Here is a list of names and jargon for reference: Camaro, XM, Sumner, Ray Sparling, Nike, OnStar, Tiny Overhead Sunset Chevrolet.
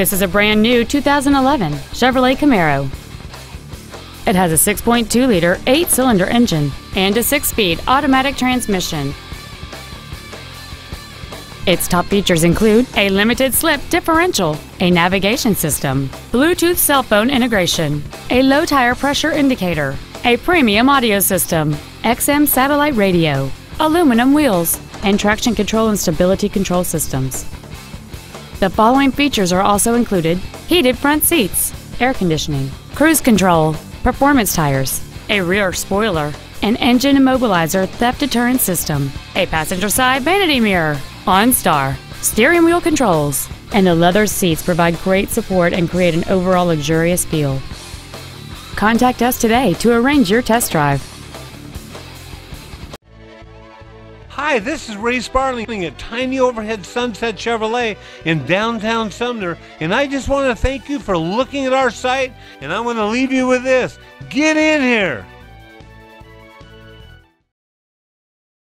This is a brand new 2011 Chevrolet Camaro. It has a 6.2-liter 8-cylinder engine and a 6-speed automatic transmission. Its top features include a limited-slip differential, a navigation system, Bluetooth cell phone integration, a low-tire pressure indicator, a premium audio system, XM satellite radio, aluminum wheels, and traction control and stability control systems. The following features are also included: heated front seats, air conditioning, cruise control, performance tires, a rear spoiler, an engine immobilizer theft deterrent system, a passenger side vanity mirror, OnStar, steering wheel controls, and the leather seats provide great support and create an overall luxurious feel. Contact us today to arrange your test drive. Hi, this is Ray Sparling at Tiny Overhead Sunset Chevrolet in downtown Sumner, and I just want to thank you for looking at our site, and I want to leave you with this: get in here!